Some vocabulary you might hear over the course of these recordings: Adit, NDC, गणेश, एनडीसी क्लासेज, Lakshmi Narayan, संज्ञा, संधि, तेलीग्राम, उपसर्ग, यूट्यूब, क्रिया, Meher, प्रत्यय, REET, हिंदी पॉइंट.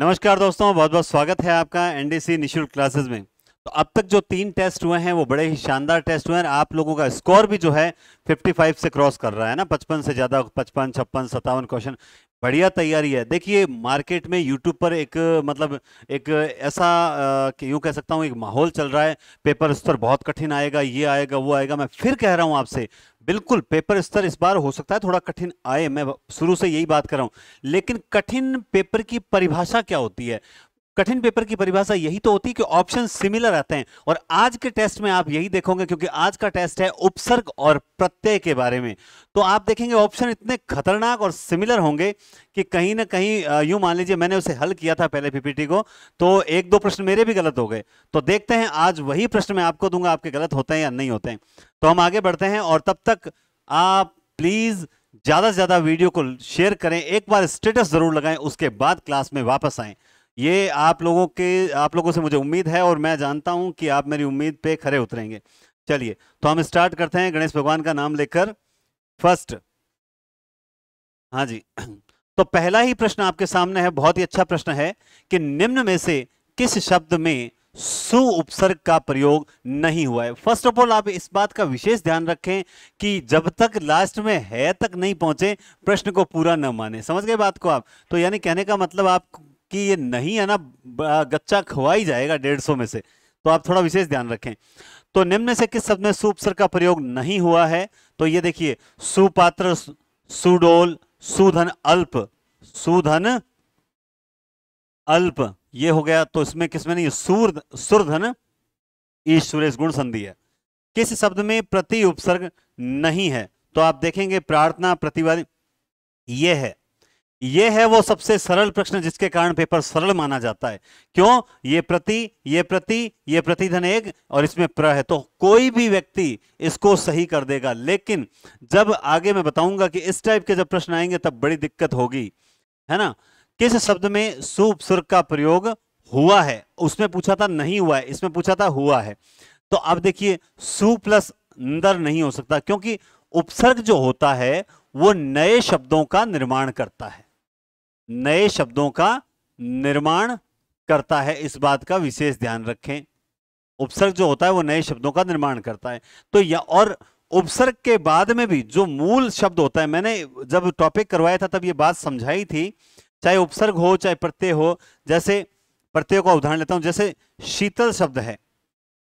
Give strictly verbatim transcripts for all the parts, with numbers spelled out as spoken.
नमस्कार दोस्तों, बहुत बहुत स्वागत है आपका एनडीसी निःशुल्क क्लासेज में। तो अब तक जो तीन टेस्ट हुए हैं वो बड़े ही शानदार टेस्ट हुए हैं। आप लोगों का स्कोर भी जो है पचपन से क्रॉस कर रहा है ना, पचपन से ज़्यादा, पचपन छप्पन सत्तावन क्वेश्चन, बढ़िया तैयारी है। देखिए मार्केट में यूट्यूब पर एक मतलब एक ऐसा यूँ कह सकता हूँ एक माहौल चल रहा है, पेपर स्तर बहुत कठिन आएगा, ये आएगा वो आएगा। मैं फिर कह रहा हूँ आपसे, बिल्कुल पेपर स्तर इस बार हो सकता है थोड़ा कठिन आए, मैं शुरू से यही बात कर रहा हूँ। लेकिन कठिन पेपर की परिभाषा क्या होती है? कठिन पेपर की परिभाषा यही तो होती है कि ऑप्शन सिमिलर आते हैं, और आज के टेस्ट में आप यही देखोगे क्योंकि आज का टेस्ट है उपसर्ग और प्रत्यय के बारे में। तो आप देखेंगे ऑप्शन इतने खतरनाक और सिमिलर होंगे कि कहीं ना कहीं यूं मान लीजिए, मैंने उसे हल किया था पहले पीपीटी को, तो एक दो प्रश्न मेरे भी गलत हो गए। तो देखते हैं आज वही प्रश्न मैं आपको दूंगा, आपके गलत होते हैं या नहीं होते हैं। तो हम आगे बढ़ते हैं, और तब तक आप प्लीज ज्यादा से ज्यादा वीडियो को शेयर करें, एक बार स्टेटस जरूर लगाएं, उसके बाद क्लास में वापस आएं। ये आप लोगों के आप लोगों से मुझे उम्मीद है, और मैं जानता हूं कि आप मेरी उम्मीद पे खरे उतरेंगे। चलिए तो हम स्टार्ट करते हैं गणेश भगवान का नाम लेकर। फर्स्ट, हाँ जी, तो पहला ही प्रश्न आपके सामने है, बहुत ही अच्छा प्रश्न है कि निम्न में से किस शब्द में सु उपसर्ग का प्रयोग नहीं हुआ है। फर्स्ट ऑफ ऑल आप इस बात का विशेष ध्यान रखें कि जब तक लास्ट में है तक नहीं पहुंचे प्रश्न को पूरा न माने। समझ गए बात को आप? तो यानी कहने का मतलब आप कि ये नहीं है ना, गच्चा खवाई जाएगा डेढ़ सौ में से। तो आप थोड़ा विशेष ध्यान रखें। तो निम्न से किस शब्द में सु उपसर्ग का प्रयोग नहीं हुआ है? तो ये देखिए, सुपात्र, सुडोल, सुधन अल्प, सुधन अल्प, ये हो गया। तो इसमें किसमें नहीं? सूर सुरधन ईश्वरेश गुण संधि है। किस शब्द में प्रति उपसर्ग नहीं है? तो आप देखेंगे प्रार्थना, प्रतिवादी, ये है ये है वो सबसे सरल प्रश्न जिसके कारण पेपर सरल माना जाता है। क्यों? ये प्रति, ये प्रति, ये प्रतिधन एक, और इसमें प्र है, तो कोई भी व्यक्ति इसको सही कर देगा। लेकिन जब आगे मैं बताऊंगा कि इस टाइप के जब प्रश्न आएंगे तब बड़ी दिक्कत होगी, है ना। किस शब्द में सु उपसर्ग का प्रयोग हुआ है? उसमें पूछा था नहीं हुआ है, इसमें पूछा था हुआ है। तो अब देखिए, सु प्लस अंदर नहीं हो सकता, क्योंकि उपसर्ग जो होता है वो नए शब्दों का निर्माण करता है, नए शब्दों का निर्माण करता है। इस बात का विशेष ध्यान रखें, उपसर्ग जो होता है वो नए शब्दों का निर्माण करता है। तो या और उपसर्ग के बाद में भी जो मूल शब्द होता है, मैंने जब टॉपिक करवाया था तब ये बात समझाई थी, चाहे उपसर्ग हो चाहे प्रत्यय हो। जैसे प्रत्यय का उदाहरण लेता हूं, जैसे शीतल शब्द है,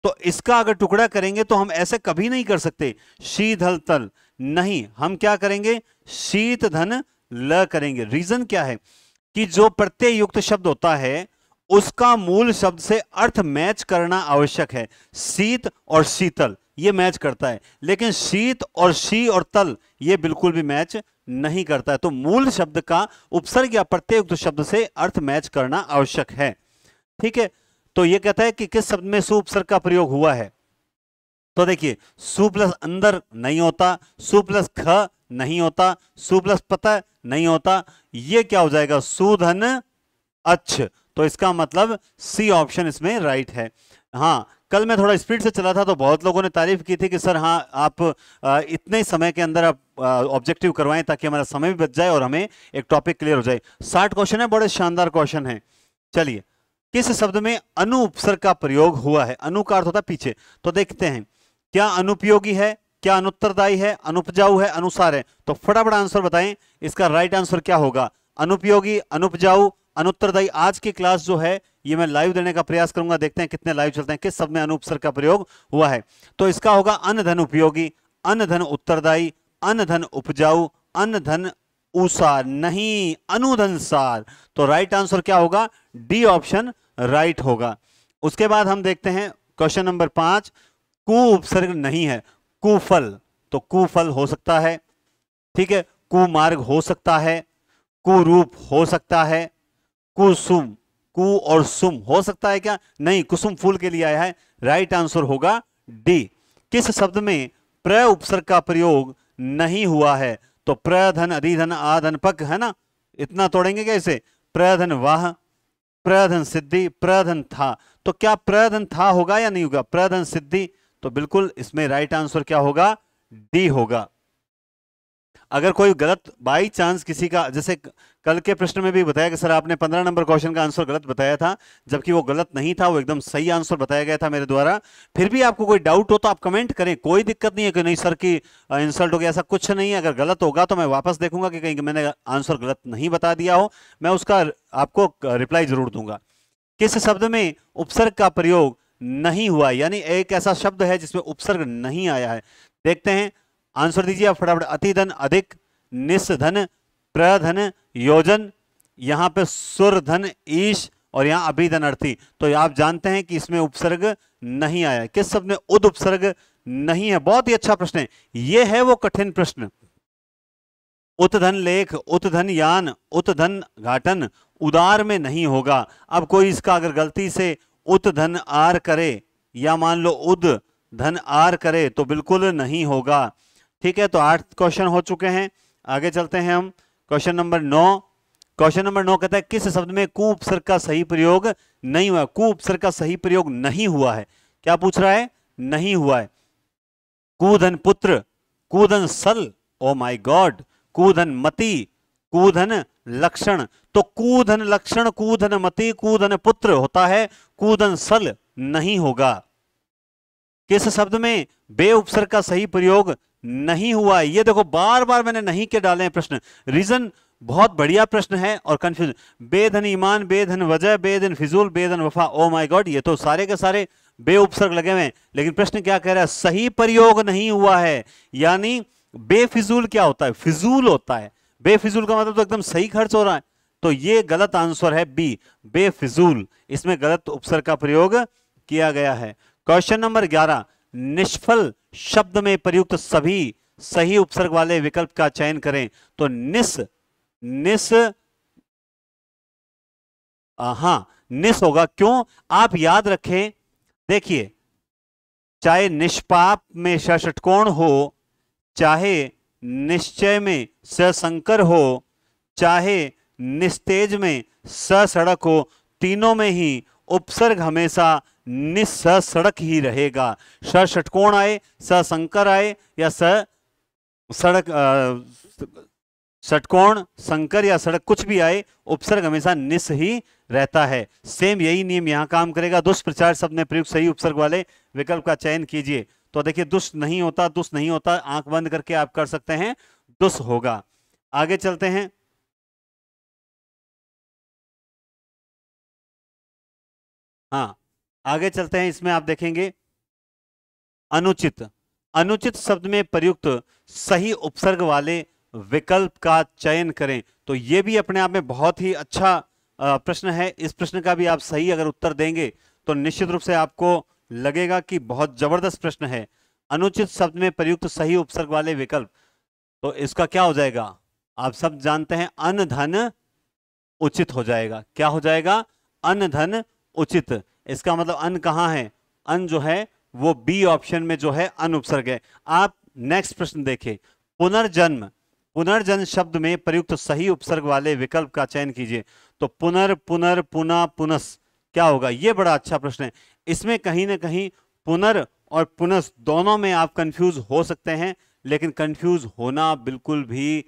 तो इसका अगर टुकड़ा करेंगे तो हम ऐसे कभी नहीं कर सकते शीतल तल, नहीं, हम क्या करेंगे? शीत धन ल करेंगे। रीजन क्या है कि जो प्रत्यय युक्त शब्द होता है उसका मूल शब्द से अर्थ मैच करना आवश्यक है। शीत और शीतल ये मैच करता है, लेकिन शीत और शी और तल ये बिल्कुल भी मैच नहीं करता है। तो मूल शब्द का उपसर्ग या प्रत्यय युक्त शब्द से अर्थ मैच करना आवश्यक है, ठीक है। तो ये कहता है कि किस शब्द में सु उपसर्ग का प्रयोग हुआ है? तो देखिए, सु प्लस अंदर नहीं होता, सु प्लस ख नहीं होता, सु प्लस पता नहीं होता, ये क्या हो जाएगा? सुधन अच्छ। तो इसका मतलब सी ऑप्शन इसमें राइट है। हाँ, कल मैं थोड़ा स्पीड से चला था तो बहुत लोगों ने तारीफ की थी कि सर हाँ, आप इतने समय के अंदर आप ऑब्जेक्टिव करवाएं ताकि हमारा समय भी बच जाए और हमें एक टॉपिक क्लियर हो जाए। साठ क्वेश्चन है, बड़े शानदार क्वेश्चन है। चलिए, किस शब्द में अनु उपसर्ग का प्रयोग हुआ है? अनु का अर्थ होता है पीछे। तो देखते हैं क्या अनुपयोगी है, क्या अनुत्तरदायी है, अनुपजाऊ है, अनुसार है। तो फटाफट आंसर बताएं, इसका राइट आंसर क्या होगा? अनुपयोगी, अनुपजाऊ, अनुत्तरदायी। आज की क्लास जो है ये मैं लाइव देने का प्रयास करूंगा, देखते हैं कितने लाइव चलते हैं। किस शब्द में अनु उपसर्ग का प्रयोग हुआ है? तो इसका होगा अन धन उपयोगी, अन धन उत्तरदायी, अन धन उपजाऊ, अन धन उसार, नहीं, अनुधन सार। तो राइट आंसर क्या होगा? डी ऑप्शन राइट होगा। उसके बाद हम देखते हैं क्वेश्चन नंबर पांच, कु उपसर्ग नहीं है, कुफल। तो कुफल हो सकता है, ठीक है, कुमार्ग हो सकता है, कुरूप हो सकता है, कुसुम, कु और सुम हो सकता है क्या? नहीं, कुसुम फूल के लिए आया है। राइट आंसर होगा डी। किस शब्द में प्र उपसर्ग का प्रयोग नहीं हुआ है? तो प्रधन अधिधन आधन पक, है ना, इतना तोड़ेंगे कैसे? प्रधन वाह, प्रधन सिद्धि, प्रधन था। तो क्या प्रधन था होगा या नहीं होगा? प्रधन सिद्धि। तो बिल्कुल इसमें राइट आंसर क्या होगा? डी होगा। अगर कोई गलत बाई चांस किसी का, जैसे कल के प्रश्न में भी बताया कि सर आपने पंद्रह नंबर क्वेश्चन का आंसर गलत बताया था, जबकि वो गलत नहीं था, वो एकदम सही आंसर बताया गया था मेरे द्वारा। फिर भी आपको कोई डाउट हो तो आप कमेंट करें, कोई दिक्कत नहीं है कि नहीं सर की इंसल्ट हो गया, ऐसा कुछ नहीं है। अगर गलत होगा तो मैं वापस देखूंगा कि कहीं मैंने आंसर गलत नहीं बता दिया हो, मैं उसका आपको रिप्लाई जरूर दूंगा। किस शब्द में उपसर्ग का प्रयोग नहीं हुआ, यानी एक ऐसा शब्द है जिसमें उपसर्ग नहीं आया है, देखते हैं आंसर दीजिए आप फटाफट। अतिधन, अधिक, निस्धन, प्रधन, योजन, यहाँ पे सुरधन, ईश और यहाँ अभिधन, अर्थी। तो आप जानते हैं कि इसमें उपसर्ग नहीं आया। किस शब्द में उद उपसर्ग नहीं है? बहुत ही अच्छा प्रश्न है, ये है वो कठिन प्रश्न। उतधन लेख, उतधन यान, उतधन घाटन उदार में नहीं होगा। अब कोई इसका अगर गलती से उत धन आर करे या मान लो उद धन आर करे तो बिल्कुल नहीं होगा। ठीक है, तो आठ क्वेश्चन हो चुके हैं, आगे चलते हैं हम क्वेश्चन नंबर नौ। क्वेश्चन नंबर नौ कहता है किस शब्द में कु उपसर्ग का सही प्रयोग नहीं हुआ? कु उपसर्ग का सही प्रयोग नहीं हुआ है, क्या पूछ रहा है? नहीं हुआ है। कुधन पुत्र, कुधन सल, ओ माय गॉड, कुधन मति, कुधन लक्षण। तो कुधन लक्षण, कुधन मति, कुधन पुत्र होता है, कुधन सल नहीं होगा। किस शब्द में बे उपसर्ग का सही प्रयोग नहीं हुआ? ये देखो बार बार मैंने नहीं के डाले हैं प्रश्न, रीजन बहुत बढ़िया प्रश्न है और कंफ्यूजन। बेधन ईमान, बेधन वजह, बेधन फिजूल, बेधन वफा, ओ माय गॉड, ये तो सारे के सारे बे उपसर्ग लगे हुए हैं। लेकिन प्रश्न क्या कह रहा है? सही प्रयोग नहीं हुआ है, यानी बेफिजूल क्या होता है? फिजूल होता है। बेफिजूल का मतलब तो एकदम सही खर्च हो रहा है, तो ये गलत आंसर है बी, बेफिजूल। इसमें गलत उपसर्ग का प्रयोग किया गया है। क्वेश्चन नंबर ग्यारह, निष्फल शब्द में प्रयुक्त सभी सही उपसर्ग वाले विकल्प का चयन करें। तो निस, निस, हाँ निस होगा। क्यों? आप याद रखें, देखिए चाहे निष्पाप में षट्कोण हो, चाहे निश्चय में सशंकर हो, चाहे निस्तेज में ससड़क हो, तीनों में ही उपसर्ग हमेशा निससड़क ही रहेगा। षट्कोण आए, सशंकर आए या स सड़क, षट्कोण, शंकर या सड़क, कुछ भी आए, उपसर्ग हमेशा निस ही रहता है। सेम यही नियम यहाँ काम करेगा। दुष्प्रचार शब्द में प्रयुक्त सही उपसर्ग वाले विकल्प का चयन कीजिए। तो देखिए दुष्ट नहीं होता, दुष्ट नहीं होता, आंख बंद करके आप कर सकते हैं, दुष्ट होगा। आगे चलते हैं, हाँ आगे चलते हैं। इसमें आप देखेंगे अनुचित, अनुचित शब्द में प्रयुक्त सही उपसर्ग वाले विकल्प का चयन करें। तो ये भी अपने आप में बहुत ही अच्छा प्रश्न है। इस प्रश्न का भी आप सही अगर उत्तर देंगे तो निश्चित रूप से आपको लगेगा कि बहुत जबरदस्त प्रश्न है। अनुचित शब्द में प्रयुक्त सही उपसर्ग वाले विकल्प, तो इसका क्या हो जाएगा? आप सब जानते हैं अनधन उचित हो जाएगा। क्या हो जाएगा? अनधन उचित। इसका मतलब अन कहाँ है? अन जो है वो बी ऑप्शन में जो है अन उपसर्ग है। आप नेक्स्ट प्रश्न देखें, पुनर्जन्म, पुनर्जन्म शब्द में प्रयुक्त सही उपसर्ग वाले विकल्प का चयन कीजिए। तो पुनर्, पुनर्, पुनः, पुनस् क्या होगा? ये बड़ा अच्छा प्रश्न है। इसमें कहीं ना कहीं पुनर् और पुनस् दोनों में आप कंफ्यूज हो सकते हैं, लेकिन कंफ्यूज होना बिल्कुल भी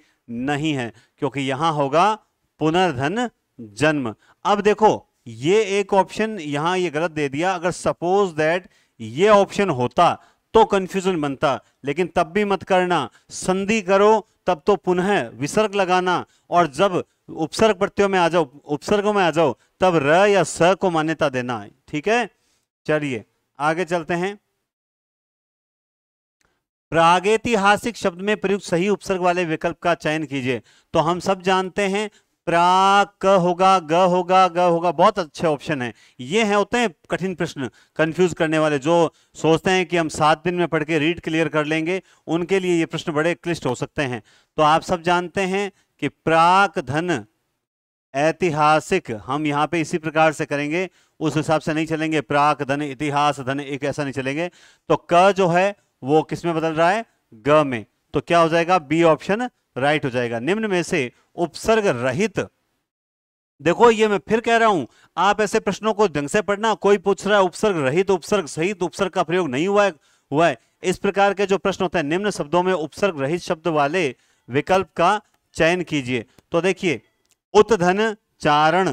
नहीं है, क्योंकि यहाँ होगा पुनर्धन जन्म। अब देखो ये एक ऑप्शन यहाँ ये गलत दे दिया। अगर सपोज दैट ये ऑप्शन होता तो कंफ्यूजन बनता, लेकिन तब भी मत करना। संधि करो तब तो पुनः विसर्ग लगाना, और जब उपसर्ग प्रत्ययों में आ जाओ, उपसर्गों में आ जाओ, तब र या स को मान्यता देना है। ठीक है, चलिए आगे चलते हैं। प्रागैतिहासिक शब्द में प्रयुक्त सही उपसर्ग वाले विकल्प का चयन कीजिए। तो हम सब जानते हैं प्राक होगा, ग होगा, ग होगा, बहुत अच्छे ऑप्शन है। ये हैं होते हैं कठिन प्रश्न, कंफ्यूज करने वाले, जो सोचते हैं कि हम सात दिन में पढ़ के रीट क्लियर कर लेंगे, उनके लिए ये प्रश्न बड़े क्लिष्ट हो सकते हैं। तो आप सब जानते हैं कि प्राक धन ऐतिहासिक, हम यहाँ पे इसी प्रकार से करेंगे, उस हिसाब से नहीं चलेंगे। प्राक धन, इतिहास धन, एक ऐसा नहीं चलेंगे। तो क जो है वो किस में बदल रहा है? ग में। तो क्या हो जाएगा? बी ऑप्शन राइट हो जाएगा। निम्न में से उपसर्ग रहित, देखो ये मैं फिर कह रहा हूं, आप ऐसे प्रश्नों को ढंग से पढ़ना। कोई पूछ रहा है उपसर्ग रहित, उपसर्ग सहित, उपसर्ग का प्रयोग नहीं हुआ है, हुआ है, इस प्रकार के जो प्रश्न होते हैं, निम्न शब्दों में उपसर्ग रहित शब्द वाले विकल्प का चयन कीजिए। तो देखिए उतधन चारण,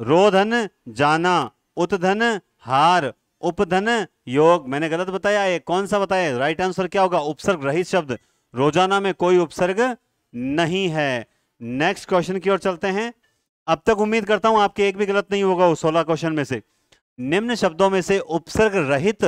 रोधन जाना, उतधन हार, उपधन योग। मैंने गलत बताया है, कौन सा बताया? राइट आंसर क्या होगा? उपसर्ग रहित शब्द, रोजाना में कोई उपसर्ग नहीं है। नेक्स्ट क्वेश्चन की ओर चलते हैं। अब तक उम्मीद करता हूं आपके एक भी गलत नहीं होगा उस सोलह क्वेश्चन में से। निम्न शब्दों में से उपसर्ग रहित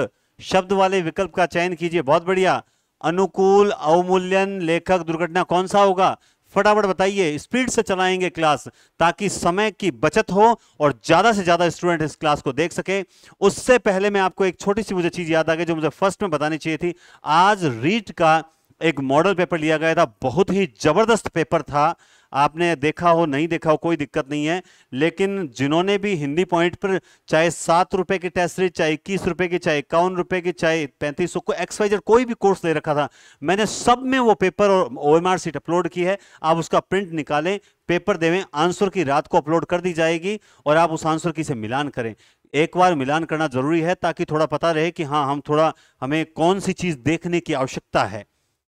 शब्द वाले विकल्प का चयन कीजिए। बहुत बढ़िया। अनुकूल, अवमूल्यन, लेखक, दुर्घटना, कौन सा होगा? फटाफट बताइए, स्पीड से चलाएंगे क्लास ताकि समय की बचत हो और ज्यादा से ज्यादा स्टूडेंट इस क्लास को देख सके। उससे पहले मैं आपको एक छोटी सी मुझे चीज याद आ गई जो मुझे फर्स्ट में बतानी चाहिए थी। आज रीट का एक मॉडल पेपर लिया गया था, बहुत ही जबरदस्त पेपर था। आपने देखा हो नहीं देखा हो कोई दिक्कत नहीं है, लेकिन जिन्होंने भी हिंदी पॉइंट पर चाहे सात रुपए की टेस्ट सीरीज, चाहे इक्कीस रुपए की, चाहे इक्यावन रुपए की, चाहे पैंतीस सौ को एक्सवाइजेड कोई भी कोर्स ले रखा था, मैंने सब में वो पेपर और ओएमआर सीट अपलोड की है। आप उसका प्रिंट निकालें, पेपर देवें, आंसर की रात को अपलोड कर दी जाएगी और आप उस आंसर की से मिलान करें। एक बार मिलान करना जरूरी है ताकि थोड़ा पता रहे कि हाँ हम थोड़ा हमें कौन सी चीज देखने की आवश्यकता है।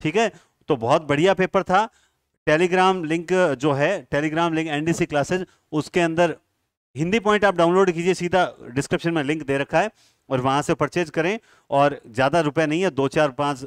ठीक है, तो बहुत बढ़िया पेपर था। टेलीग्राम लिंक जो है, टेलीग्राम लिंक एनडीसी क्लासेज, उसके अंदर हिंदी पॉइंट आप डाउनलोड कीजिए, सीधा डिस्क्रिप्शन में लिंक दे रखा है और वहां से परचेज करें। और ज़्यादा रुपए नहीं है, दो चार पाँच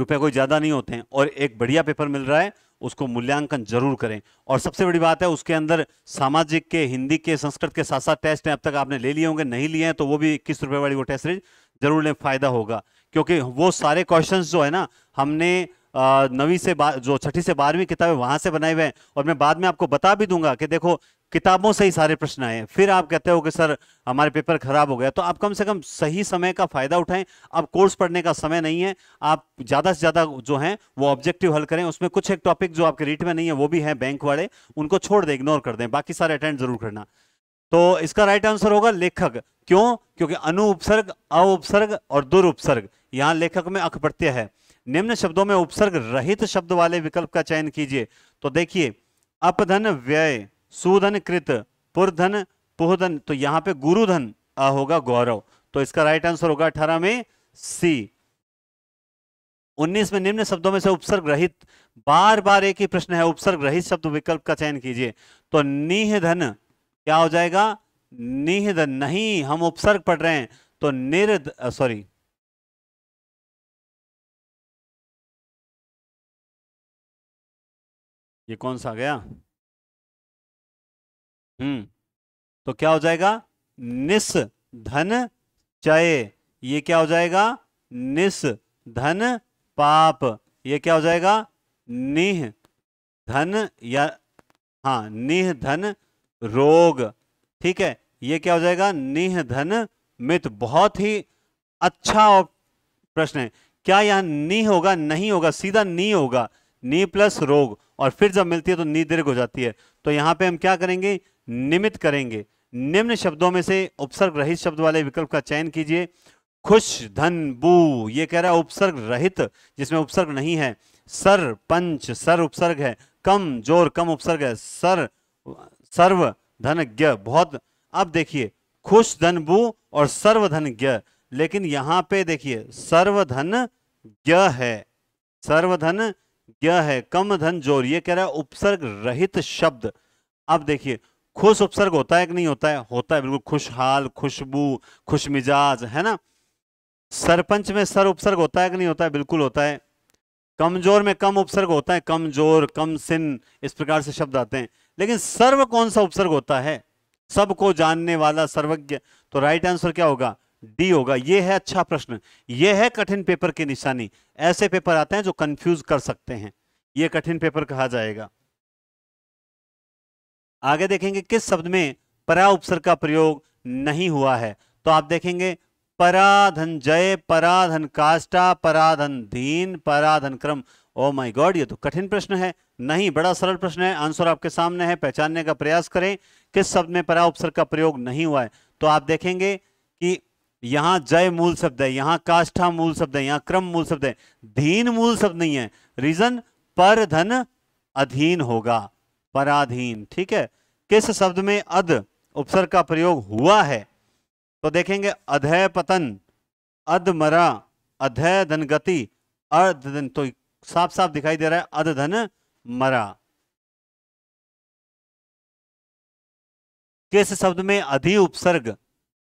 रुपए कोई ज़्यादा नहीं होते हैं, और एक बढ़िया पेपर मिल रहा है, उसको मूल्यांकन जरूर करें। और सबसे बड़ी बात है उसके अंदर सामाजिक के, हिंदी के, संस्कृत के साथ साथ टेस्ट हैं। अब तक आपने ले लिए होंगे, नहीं लिए हैं तो वो भी इक्कीस रुपये वाली वो टेस्ट सीरीज जरूर लें, फ़ायदा होगा। क्योंकि वो सारे क्वेश्चन जो है ना हमने नवी से जो छठी से बारहवीं किताबें वहां से बनाए हुए हैं, और मैं बाद में आपको बता भी दूंगा कि देखो किताबों से ही सारे प्रश्न आए हैं। फिर आप कहते हो कि सर हमारे पेपर खराब हो गया, तो आप कम से कम सही समय का फायदा उठाएं। अब कोर्स पढ़ने का समय नहीं है, आप ज़्यादा से ज़्यादा जो हैं वो ऑब्जेक्टिव हल करें। उसमें कुछ एक टॉपिक जो आपके रीट में नहीं है वो भी हैं, बैंक वाले, उनको छोड़ दें, इग्नोर कर दें, बाकी सारे अटेंड जरूर करना। तो इसका राइट आंसर होगा लेखक। क्यों? क्योंकि अनु उपसर्ग, अ उपसर्ग और दुर उपसर्ग, यहाँ लेखक में अक प्रत्यय है। निम्न शब्दों में उपसर्ग रहित शब्द वाले विकल्प का चयन कीजिए। तो देखिए, अपधन व्यय, सुधन कृत, पुरधन पुहधन, तो यहां पे गुरुधन आ होगा, गौरव। तो इसका राइट आंसर होगा अठारह में सी। उन्नीस में निम्न शब्दों में से उपसर्ग रहित, बार बार एक ही प्रश्न है, उपसर्ग रहित शब्द विकल्प का चयन कीजिए। तो निधन क्या हो जाएगा? निधन नहीं, हम उपसर्ग पढ़ रहे हैं, तो निर्ध सॉरी ये कौन सा आ गया? हम्म तो क्या हो जाएगा? निस धन चय। ये क्या हो जाएगा? निस धन पाप। ये क्या हो जाएगा? निह धन या हाँ निह धन रोग। ठीक है, ये क्या हो जाएगा? निह धन मित। बहुत ही अच्छा प्रश्न है। क्या यहाँ नी होगा? नहीं होगा, सीधा नी होगा, नी प्लस रोग, और फिर जब मिलती है तो नी दीर्घ हो जाती है। तो यहाँ पे हम क्या करेंगे? निमित करेंगे। निम्न शब्दों में से उपसर्ग रहित शब्द वाले विकल्प का चयन कीजिए। खुश धन बू, ये कह रहा है उपसर्ग रहित जिसमें उपसर्ग नहीं है। सर पंच, सर उपसर्ग है। कम जोर, कम उपसर्ग है। सर सर्व धन ज्ञ, बहुत। अब देखिए, खुश धन बू और सर्व धन ज्ञ, लेकिन यहाँ पे देखिए सर्वधन ज्ञ है, सर्वधन यह है। कम धन जोर, ये कह रहा है उपसर्ग रहित शब्द। अब देखिए, खुश उपसर्ग होता है कि नहीं होता है? होता है, बिल्कुल। खुशहाल, खुशबू, खुशमिजाज, है ना। सरपंच में सर उपसर्ग होता है कि नहीं होता है? बिल्कुल होता है। कमजोर में कम उपसर्ग होता है, कमजोर, कम सिन, इस प्रकार से शब्द आते हैं। लेकिन सर्व कौन सा उपसर्ग होता है? सबको जानने वाला, सर्वज्ञ। तो राइट आंसर क्या होगा? डी होगा। ये है अच्छा प्रश्न, ये है कठिन पेपर की निशानी। ऐसे पेपर आते हैं जो कंफ्यूज कर सकते हैं, ये कठिन पेपर कहा जाएगा। आगे देखेंगे किस शब्द में परा उपसर्ग का प्रयोग नहीं हुआ है। तो आप देखेंगे पराधन जय, पराधन काष्टा, पराधन धीन, पराधन क्रम। ओ माय गॉड, ये तो कठिन प्रश्न है। नहीं, बड़ा सरल प्रश्न है। आंसर आपके सामने है, पहचानने का प्रयास करें किस शब्द में परा उपसर्ग का प्रयोग नहीं हुआ है। तो आप देखेंगे कि यहाँ जय मूल शब्द है, यहाँ काष्ठा मूल शब्द है, यहाँ क्रम मूल शब्द है, धीन मूल शब्द नहीं है। रीजन, पर धन अधीन होगा, पराधीन। ठीक है, किस शब्द में अध उपसर्ग का प्रयोग हुआ है? तो देखेंगे अधय पतन, अधमरा, अधय धन गति, अर्धन। तो साफ साफ दिखाई दे रहा है अध धन मरा। किस शब्द में अधि उपसर्ग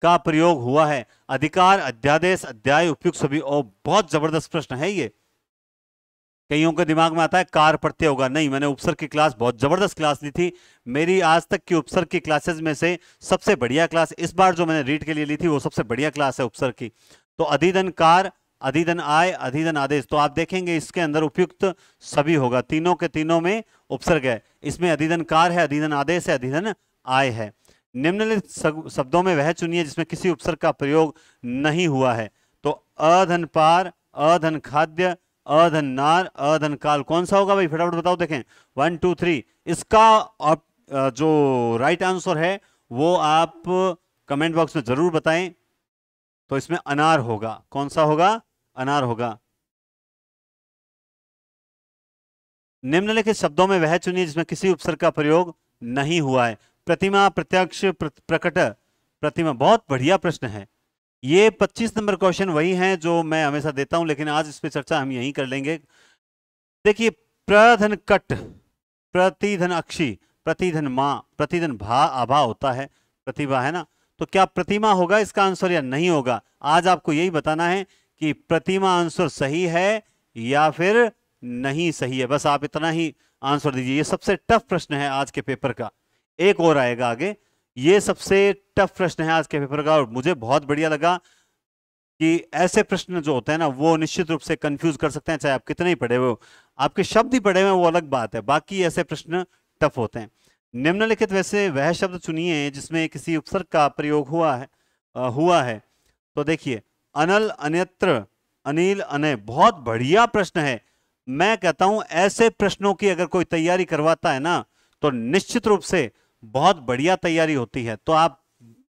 का प्रयोग हुआ है? अधिकार, अध्यादेश, अध्याय, उपयुक्त सभी। और बहुत जबरदस्त प्रश्न है ये, कईयों के दिमाग में आता है कार प्रत्यय होगा। नहीं, मैंने उपसर्ग की क्लास, बहुत जबरदस्त क्लास ली थी, मेरी आज तक की उपसर्ग की क्लासेज में से सबसे बढ़िया क्लास इस बार जो मैंने रीट के लिए ली थी वो सबसे बढ़िया क्लास है उपसर्ग की। तो अधिधन कार, अधिधन आय, अधिधन आदेश, तो आप देखेंगे इसके अंदर उपयुक्त सभी होगा, तीनों के तीनों में उपसर्ग है। इसमें अधिधन कार है, अधिधन आदेश है, अधिधन आय है। निम्नलिखित शब्दों में वह चुनिए जिसमें किसी उपसर्ग का प्रयोग नहीं हुआ है। तो अधन पार, अधन खाद्य, अधन नार, अधन काल, कौन सा होगा भाई? फटाफट बताओ, देखें वन टू थ्री। इसका जो राइट आंसर है वो आप कमेंट बॉक्स में जरूर बताएं। तो इसमें अनार होगा, कौन सा होगा? अनार होगा। निम्नलिखित शब्दों में वह चुनिए जिसमें किसी उपसर्ग का प्रयोग नहीं हुआ है। प्रतिमा, प्रत्यक्ष, प्रकट, प्रतिमा। बहुत बढ़िया प्रश्न है ये। पच्चीस नंबर क्वेश्चन वही हैं जो मैं हमेशा देता हूं, लेकिन आज इस पे चर्चा हम यहीं कर लेंगे। देखिए, प्रधन कट, प्रतिधन अक्षी, प्रतिधन मां, प्रतिधन भा, आभा होता है, प्रतिभा है ना। तो क्या प्रतिमा होगा इसका आंसर या नहीं होगा? आज आपको यही बताना है कि प्रतिमा आंसर सही है या फिर नहीं सही है। बस आप इतना ही आंसर दीजिए। ये सबसे टफ प्रश्न है आज के पेपर का। एक और आएगा आगे, ये सबसे टफ प्रश्न है आज के पेपर का। और मुझे बहुत बढ़िया लगा कि ऐसे प्रश्न जो होते हैं ना वो निश्चित रूप से कंफ्यूज कर सकते हैं, चाहे आप कितने ही पढ़े हो। आपके शब्द ही पढ़े हुए वो अलग बात है, बाकी ऐसे प्रश्न टफ होते हैं। निम्नलिखित वैसे वह शब्द चुनिए जिसमें किसी उपसर्ग का प्रयोग हुआ है आ, हुआ है तो देखिए, अनल, अन्यत्र, अनिल, अनय। बहुत बढ़िया प्रश्न है। मैं कहता हूं ऐसे प्रश्नों की अगर कोई तैयारी करवाता है ना तो निश्चित रूप से बहुत बढ़िया तैयारी होती है। तो आप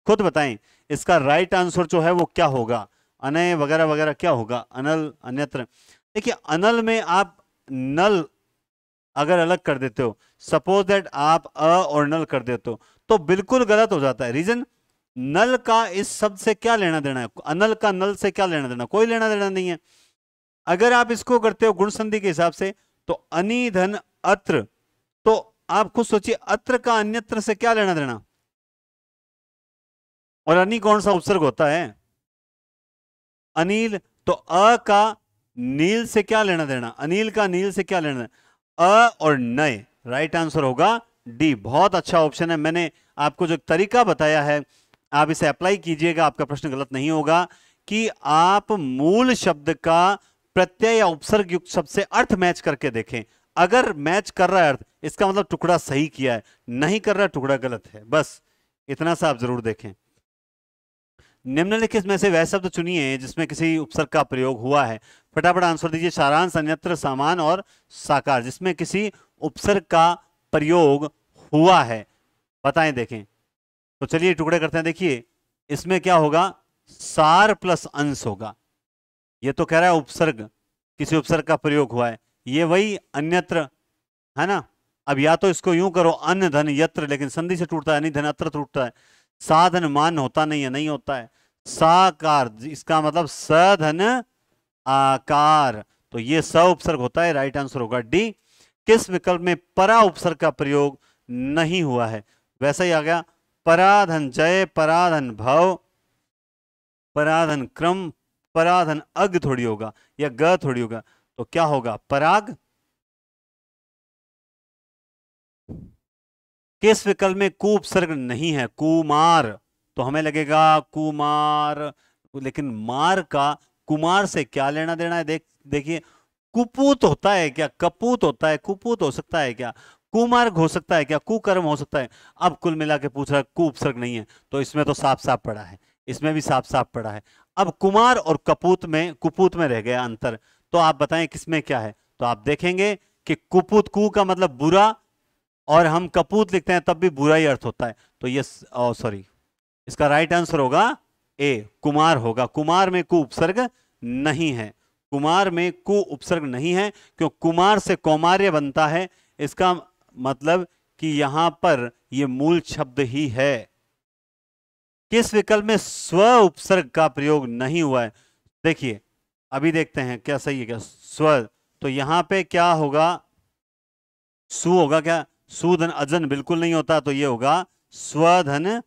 खुद बताएं इसका राइट आंसर जो है वो क्या होगा? अनय वगैरह वगैरह क्या होगा? अनल, अन्यत्र। देखिए, अनल में आप नल अगर अलग कर देते हो, सपोज दैट आप अ और नल कर देते हो तो बिल्कुल गलत हो जाता है। रीजन, नल का इस शब्द से क्या लेना देना है? अनल का नल से क्या लेना देना? कोई लेना देना नहीं है। अगर आप इसको करते हो गुण संधि के हिसाब से तो अनिधन अत्र, तो आप खुद सोचिए अत्र का अन्यत्र से क्या लेना देना? और अनि कौन सा उपसर्ग होता है? अनिल। तो अ का नील से क्या लेना देना? अनिल का नील से क्या लेना देना? अ और नए। राइट आंसर होगा डी। बहुत अच्छा ऑप्शन है। मैंने आपको जो तरीका बताया है आप इसे अप्लाई कीजिएगा, आपका प्रश्न गलत नहीं होगा। कि आप मूल शब्द का प्रत्यय या उपसर्ग युक्त शब्द से अर्थ मैच करके देखें। अगर मैच कर रहा है अर्थ, इसका मतलब टुकड़ा सही किया है, नहीं कर रहा टुकड़ा गलत है। बस इतना सा आप जरूर देखें। निम्नलिखित में से वह शब्द चुनिए जिसमें किसी उपसर्ग का प्रयोग हुआ है। फटाफट आंसर दीजिए। सारांश, अन्यत्र, सामान और साकार, जिसमें किसी उपसर्ग का प्रयोग हुआ है, बताएं देखें। तो चलिए टुकड़े करते हैं। देखिए इसमें क्या होगा? सार प्लस अंश होगा। ये तो कह रहा है उपसर्ग, किसी उपसर्ग का प्रयोग हुआ है। ये वही अन्यत्र है ना। अब या तो इसको यूं करो अन्न धन यत्र, लेकिन संधि से टूटता है, नहीं धन अत्र टूटता है। साधन मान होता नहीं है, नहीं होता है। साकार, इसका मतलब सधन आकार, तो ये स उपसर्ग होता है। राइट आंसर होगा डी। किस विकल्प में परा उपसर्ग का प्रयोग नहीं हुआ है? वैसा ही आ गया, पराधन जय, पराधन भव, पराधन क्रम, पराधन अग थोड़ी होगा या ग थोड़ी होगा। तो क्या होगा? पराग। किस विकल्प में कु उपसर्ग नहीं है? कुमार। तो हमें लगेगा कुमार, लेकिन मार का कुमार से क्या लेना देना है? देख देखिए, कुपूत होता है क्या? कपूत होता है? कुपूत हो सकता है क्या? कुमार्ग हो सकता है क्या? कुकर्म हो सकता है। अब कुल मिला के पूछ रहा है कु उपसर्ग नहीं है, तो इसमें तो साफ साफ पड़ा है, इसमें भी साफ साफ पड़ा है। अब कुमार और कपूत में, कुपूत में रह गया अंतर। तो आप बताएं किसमें क्या है? तो आप देखेंगे कि कुपूत, कु का मतलब बुरा, और हम कपूत लिखते हैं तब भी बुरा ही अर्थ होता है। तो ये सॉरी, इसका राइट आंसर होगा ए, कुमार होगा। कुमार में कु उपसर्ग नहीं है, कुमार में कु उपसर्ग नहीं है, क्यों? कुमार से कौमार्य बनता है। इसका मतलब कि यहां पर ये मूल शब्द ही है। किस विकल्प में स्व उपसर्ग का प्रयोग नहीं हुआ है? देखिए अभी देखते हैं क्या सही है क्या स्व। तो यहां पे क्या होगा? सु होगा क्या? सूदन अजन बिल्कुल नहीं होता, तो ये होगा स्वधन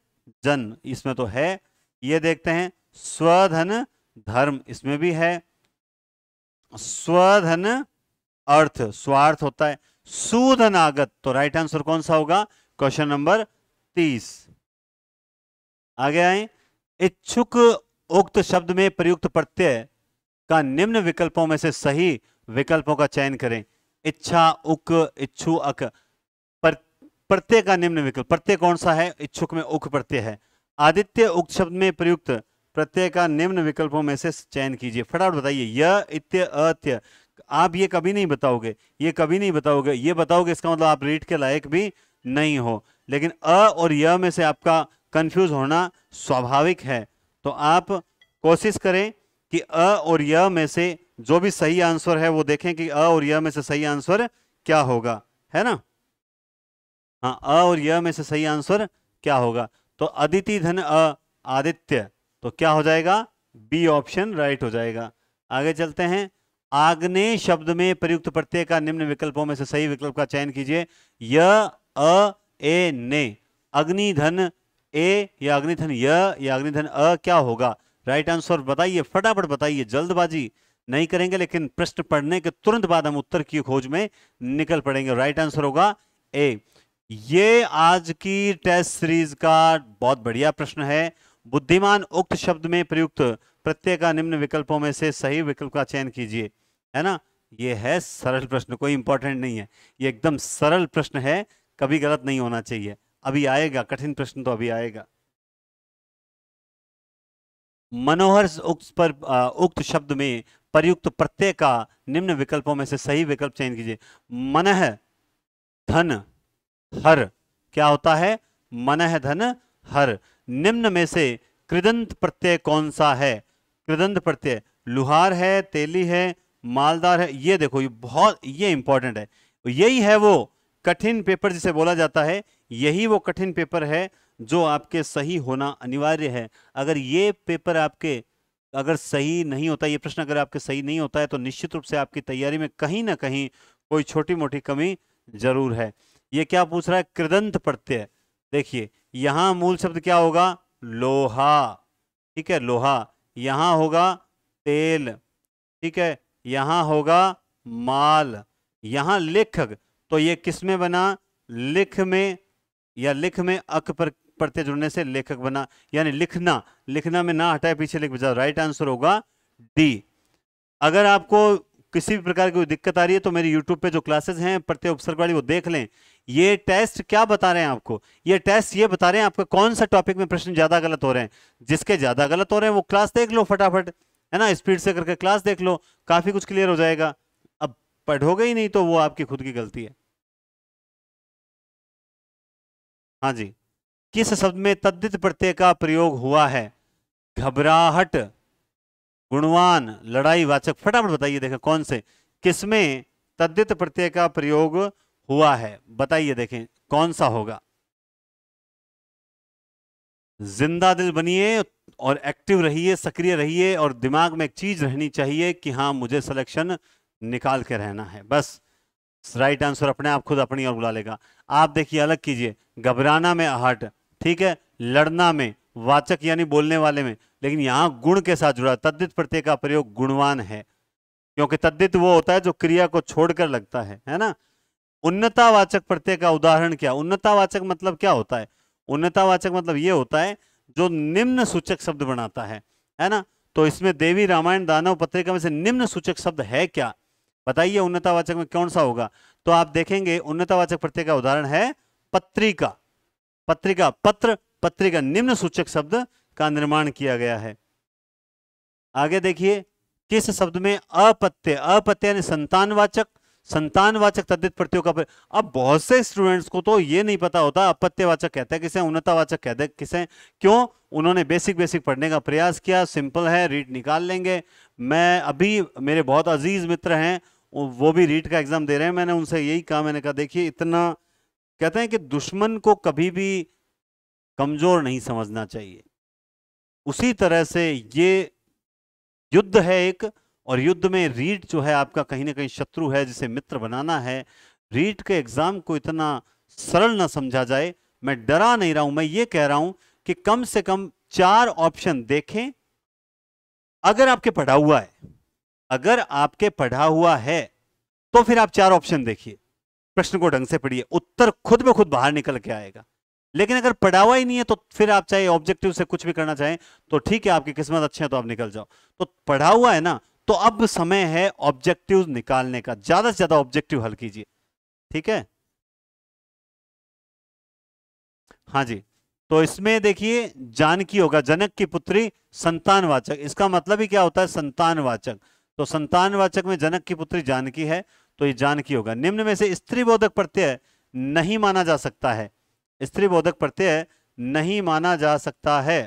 जन, इसमें तो है। ये देखते हैं स्वधन धर्म, इसमें भी है। स्वधन अर्थ, स्वार्थ होता है। सुधन आगत, तो राइट आंसर कौन सा होगा? क्वेश्चन नंबर तीस। आगे आए, इच्छुक उक्त शब्द में प्रयुक्त प्रत्यय का निम्न विकल्पों में से सही विकल्पों का चयन करें। इच्छा, उक, इच्छु, अक। प्रत्यय का निम्न विकल्प, प्रत्यय कौन सा है? इच्छुक में उक प्रत्यय है। आदित्य उक्त शब्द में प्रयुक्त प्रत्यय का निम्न विकल्पों में से चयन कीजिए। फटाफट बताइए। य, इत्य, अत्य, आप ये कभी नहीं बताओगे, ये कभी नहीं बताओगे, ये बताओगे इसका मतलब आप रीट के लायक भी नहीं हो। लेकिन अ और य में से आपका कंफ्यूज होना स्वाभाविक है, तो आप कोशिश करें कि अ और य में से जो भी सही आंसर है वो देखें कि अ और य में से सही आंसर क्या होगा, है ना। हाँ, अ और य में से सही आंसर क्या होगा? तो अदिति धन अ, आदित्य, तो क्या हो जाएगा? बी ऑप्शन राइट हो जाएगा। आगे चलते हैं। आग्नेय शब्द में प्रयुक्त प्रत्यय का निम्न विकल्पों में से सही विकल्प का चयन कीजिए। य, अ, ए, ने। अग्निधन ए या अग्निधन य या अग्निधन अ क्या होगा? राइट आंसर बताइए, फटाफट बताइए। जल्दबाजी नहीं करेंगे, लेकिन प्रश्न पढ़ने के तुरंत बाद हम उत्तर की खोज में निकल पड़ेंगे। राइट आंसर होगा ए। ये आज की टेस्ट सीरीज का बहुत बढ़िया प्रश्न है। बुद्धिमान उक्त शब्द में प्रयुक्त प्रत्यय का निम्न विकल्पों में से सही विकल्प का चयन कीजिए, है ना। ये है सरल प्रश्न, कोई इंपॉर्टेंट नहीं है, ये एकदम सरल प्रश्न है, कभी गलत नहीं होना चाहिए। अभी आएगा कठिन प्रश्न, तो अभी आएगा। मनोहर उक्त पर उक्त शब्द में प्रयुक्त प्रत्यय का निम्न विकल्पों में से सही विकल्प चयन कीजिए। मनह धन हर, क्या होता है? मनह धन हर। निम्न में से कृदंत प्रत्यय कौन सा है? कृदंत प्रत्यय लुहार है, तेली है, मालदार है। ये देखो, ये बहुत ये इंपॉर्टेंट है। यही है वो कठिन पेपर जिसे बोला जाता है, यही वो कठिन पेपर है जो आपके सही होना अनिवार्य है। अगर ये पेपर आपके अगर सही नहीं होता, ये प्रश्न अगर आपके सही नहीं होता है, तो निश्चित रूप से आपकी तैयारी में कहीं ना कहीं कोई छोटी मोटी कमी जरूर है। ये क्या पूछ रहा है? कृदंत प्रत्यय। देखिए, यहाँ मूल शब्द क्या होगा? लोहा, ठीक है, लोहा। यहाँ होगा तेल, ठीक है, यहाँ होगा माल, यहाँ लेखक। तो ये किस में बना? लिख में, या लिख में अक पर प्रत्यय जुड़ने से लेखक बना, यानी लिखना। लिखना में ना हटाए, पीछे लिख बजाओ। राइट आंसर होगा डी। अगर आपको किसी भी प्रकार की दिक्कत आ रही है तो मेरी यूट्यूब पे जो क्लासेज हैं प्रत्यय उपसर्ग वाली, वो देख लें। ये टेस्ट क्या बता रहे हैं आपको? ये टेस्ट ये बता रहे हैं आपका कौन सा टॉपिक में प्रश्न ज्यादा गलत हो रहे हैं। जिसके ज्यादा गलत हो रहे हैं वो क्लास देख लो फटाफट, है ना, स्पीड से करके क्लास देख लो, काफी कुछ क्लियर हो जाएगा। अब पढ़ोगे ही नहीं तो वो आपकी खुद की गलती है। हाँ जी। किस शब्द में तद्धित प्रत्यय का प्रयोग हुआ है? घबराहट, गुणवान, लड़ाई वाचक। फटाफट बताइए, देखें कौन से, किसमें तद्धित प्रत्यय का प्रयोग हुआ है? बताइए, देखें कौन सा होगा। जिंदा दिल बनिए और एक्टिव रहिए, सक्रिय रहिए, और दिमाग में एक चीज रहनी चाहिए कि हाँ, मुझे सिलेक्शन निकाल के रहना है, बस। राइट आंसर अपने आप खुद अपनी ओर बुला लेगा। आप देखिए, अलग कीजिए। घबराना में आहट, ठीक है, लड़ना में वाचक यानी बोलने वाले में, लेकिन यहाँ गुण के साथ जुड़ा। तद्धित प्रत्यय का प्रयोग गुणवान है, क्योंकि तद्धित वो होता है जो क्रिया को छोड़कर लगता है, है ना। उन्नतावाचक प्रत्यय का उदाहरण क्या? उन्नतावाचक मतलब क्या होता है? उन्नतावाचक मतलब ये होता है जो निम्न सूचक शब्द बनाता है, है ना। तो इसमें देवी रामायण दानव पत्रिका में से निम्न सूचक शब्द है क्या? बताइए, उन्नतावाचक में कौन सा होगा? तो आप देखेंगे उन्नतावाचक प्रत्यय का उदाहरण है पत्रिका। पत्रिका, पत्र, पत्रिका, निम्न सूचक शब्द का निर्माण किया गया है। आगे देखिए, किस शब्द में अपत्य, अपत्य यानी संतानवाचक, संतानवाचक तद्धित प्रत्ययों का प्रयोग। अब बहुत से स्टूडेंट्स को तो ये नहीं पता होता अपत्यवाचक कहते हैं किसे, उन्नतवाचक कहते हैं किसे। क्यों? उन्होंने बेसिक बेसिक पढ़ने का प्रयास किया, सिंपल है, रीट निकाल लेंगे। मैं अभी, मेरे बहुत अजीज मित्र हैं, वो भी रीट का एग्जाम दे रहे हैं। मैंने उनसे यही कहा, मैंने कहा देखिए, इतना कहते हैं कि दुश्मन को कभी भी कमजोर नहीं समझना चाहिए। उसी तरह से ये युद्ध है एक, और युद्ध में रीट जो है आपका कहीं ना कहीं शत्रु है जिसे मित्र बनाना है। रीट के एग्जाम को इतना सरल ना समझा जाए, मैं डरा नहीं रहा हूं, मैं ये कह रहा हूं कि कम से कम चार ऑप्शन देखें अगर आपके पढ़ा हुआ है। अगर आपके पढ़ा हुआ है तो फिर आप चार ऑप्शन देखिए, प्रश्न को ढंग से पढ़िए, उत्तर खुद में खुद बाहर निकल के आएगा। लेकिन अगर पढ़ा हुआ ही नहीं है तो फिर आप चाहे ऑब्जेक्टिव से कुछ भी करना चाहें तो ठीक है, आपकी किस्मत अच्छी है तो आप निकल जाओ। तो पढ़ा हुआ है ना, तो अब समय है ऑब्जेक्टिव निकालने का, ज्यादा से ज्यादा ऑब्जेक्टिव हल कीजिए। ठीक है, हाँ जी। तो इसमें देखिए जानकी होगा, जनक की पुत्री संतानवाचक, इसका मतलब ही क्या होता है, संतानवाचक। तो संतानवाचक में जनक की पुत्री जानकी है तो ये जानकी होगा। निम्न में से स्त्रीबोधक प्रत्यय नहीं माना जा सकता है, स्त्रीबोधक प्रत्यय नहीं माना जा सकता है।